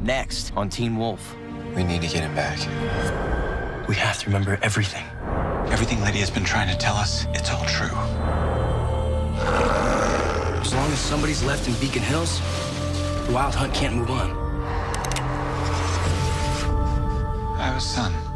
Next on Teen Wolf. We need to get him back. We have to remember everything. Everything Lydia's been trying to tell us, it's all true. As long as somebody's left in Beacon Hills, the Wild Hunt can't move on. I was son.